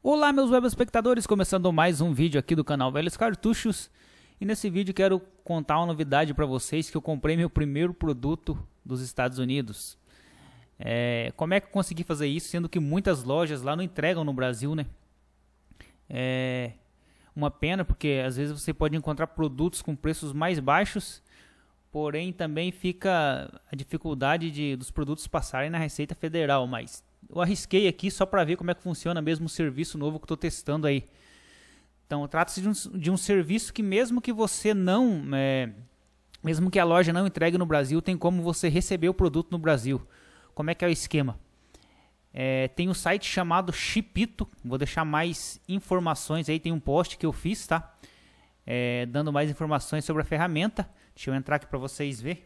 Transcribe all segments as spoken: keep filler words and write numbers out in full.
Olá meus web espectadores, começando mais um vídeo aqui do canal Velhos Cartuchos. E nesse vídeo quero contar uma novidade para vocês, que eu comprei meu primeiro produto dos Estados Unidos. É, como é que eu consegui fazer isso, sendo que muitas lojas lá não entregam no Brasil, né? É uma pena, porque às vezes você pode encontrar produtos com preços mais baixos, porém também fica a dificuldade de, dos produtos passarem na Receita Federal, mas... eu arrisquei aqui só para ver como é que funciona mesmo o serviço novo que estou testando aí. Então, trata-se de, um, de um serviço que mesmo que você não... É, mesmo que a loja não entregue no Brasil, tem como você receber o produto no Brasil. Como é que é o esquema? É, tem um site chamado Shipito. Vou deixar mais informações aí. Tem um post que eu fiz, tá? É, dando mais informações sobre a ferramenta. Deixa eu entrar aqui para vocês verem.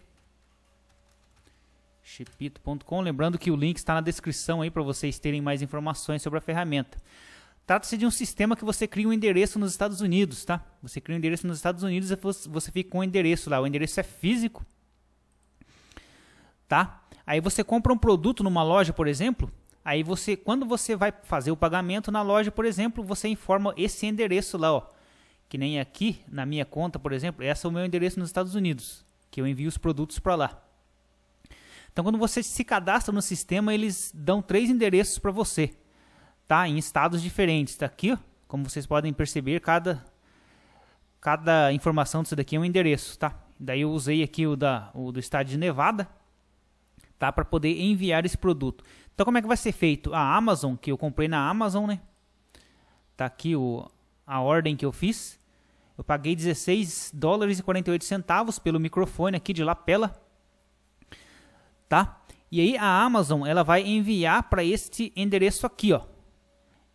Shipito ponto com, lembrando que o link está na descrição aí para vocês terem mais informações sobre a ferramenta. Trata-se de um sistema que você cria um endereço nos Estados Unidos, tá? Você cria um endereço nos Estados Unidos e você fica com um endereço lá. O endereço é físico, tá? Aí você compra um produto numa loja, por exemplo. Aí você, quando você vai fazer o pagamento na loja, por exemplo, você informa esse endereço lá, ó. Que nem aqui na minha conta, por exemplo, esse é o meu endereço nos Estados Unidos, que eu envio os produtos para lá. Então, quando você se cadastra no sistema, eles dão três endereços para você, tá? Em estados diferentes. Tá aqui, ó, como vocês podem perceber, cada, cada informação disso daqui é um endereço, tá? Daí eu usei aqui o, da, o do estado de Nevada, tá? Para poder enviar esse produto. Então, como é que vai ser feito? A Amazon, que eu comprei na Amazon, né? Tá aqui o, a ordem que eu fiz. Eu paguei dezesseis dólares e quarenta e oito centavos pelo microfone aqui de lapela. Tá? E aí a Amazon ela vai enviar para este endereço aqui, ó,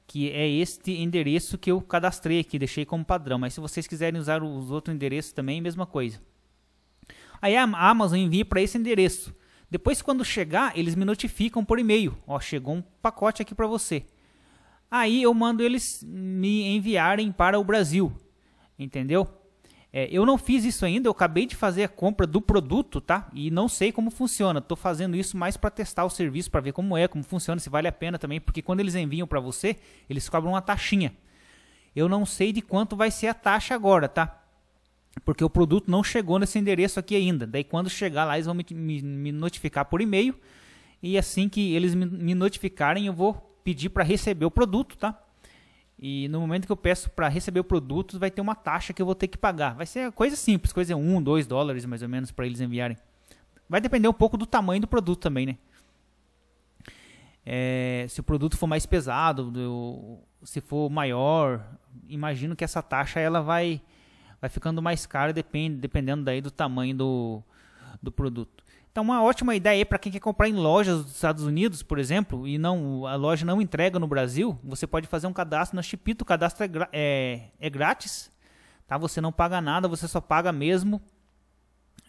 que é este endereço que eu cadastrei aqui, deixei como padrão, mas se vocês quiserem usar os outros endereços também, mesma coisa. Aí a Amazon envia para esse endereço. Depois, quando chegar, eles me notificam por e-mail. Ó, chegou um pacote aqui para você. Aí eu mando eles me enviarem para o Brasil, entendeu? É, eu não fiz isso ainda, eu acabei de fazer a compra do produto, tá? E não sei como funciona, estou fazendo isso mais para testar o serviço, para ver como é, como funciona, se vale a pena também, porque quando eles enviam para você, eles cobram uma taxinha. Eu não sei de quanto vai ser a taxa agora, tá? Porque o produto não chegou nesse endereço aqui ainda. Daí quando chegar lá, eles vão me, me, me notificar por e-mail, e assim que eles me, me notificarem, eu vou pedir para receber o produto, tá? E no momento que eu peço para receber o produto, vai ter uma taxa que eu vou ter que pagar. Vai ser coisa simples, coisa um, dois dólares mais ou menos para eles enviarem. Vai depender um pouco do tamanho do produto também, né? É, se o produto for mais pesado, do, se for maior, imagino que essa taxa ela vai, vai ficando mais cara, depend, dependendo daí do tamanho do, do produto. Então, uma ótima ideia para quem quer comprar em lojas dos Estados Unidos, por exemplo, e não, a loja não entrega no Brasil, você pode fazer um cadastro na Shipito. O cadastro é, é, é grátis, tá? Você não paga nada, você só paga mesmo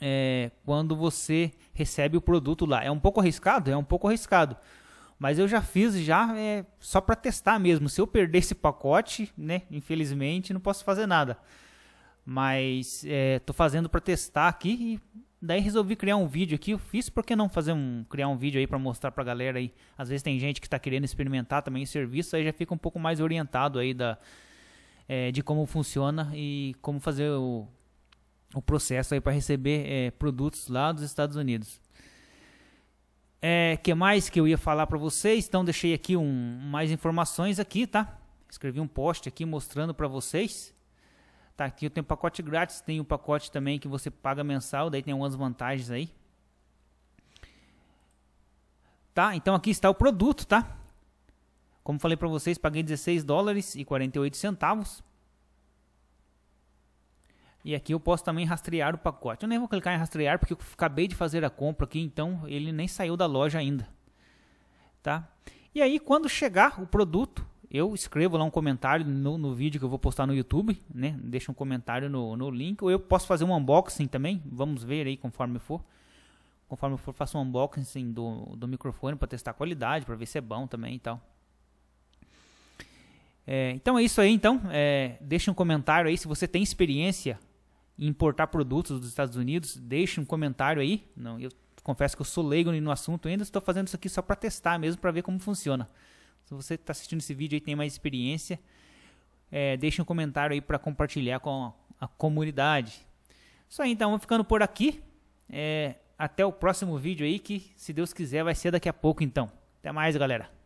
é, quando você recebe o produto lá. É um pouco arriscado? É um pouco arriscado, mas eu já fiz já é, só para testar mesmo. Se eu perder esse pacote, né, infelizmente, não posso fazer nada. Mas estou é, fazendo para testar aqui e... daí resolvi criar um vídeo aqui, eu fiz, por que não fazer um, criar um vídeo aí para mostrar pra galera aí. Às vezes tem gente que está querendo experimentar também o serviço, aí já fica um pouco mais orientado aí da, é, de como funciona e como fazer o, o processo aí para receber é, produtos lá dos Estados Unidos. É, que mais que eu ia falar para vocês? Então deixei aqui um, mais informações aqui, tá? Escrevi um post aqui mostrando para vocês. Tá, aqui eu tenho pacote grátis, tem o pacote também que você paga mensal, daí tem algumas vantagens aí. Tá, então aqui está o produto, tá? Como falei para vocês, paguei dezesseis dólares e quarenta e oito centavos. E aqui eu posso também rastrear o pacote. Eu nem vou clicar em rastrear porque eu acabei de fazer a compra aqui, então ele nem saiu da loja ainda. Tá? E aí quando chegar o produto... eu escrevo lá um comentário no, no vídeo que eu vou postar no YouTube, né? Deixa um comentário no, no link. Ou eu posso fazer um unboxing também. Vamos ver aí conforme for. Conforme for, faço um unboxing do, do microfone para testar a qualidade, para ver se é bom também e tal. É, então é isso aí, então. É, deixa um comentário aí se você tem experiência em importar produtos dos Estados Unidos. Deixa um comentário aí. Não, eu confesso que eu sou leigo no assunto ainda. Estou fazendo isso aqui só para testar mesmo, para ver como funciona. Se você está assistindo esse vídeo e tem mais experiência, é, deixe um comentário aí para compartilhar com a comunidade. Isso aí, então, vamos ficando por aqui. É, até o próximo vídeo aí, que se Deus quiser vai ser daqui a pouco, então. Até mais, galera.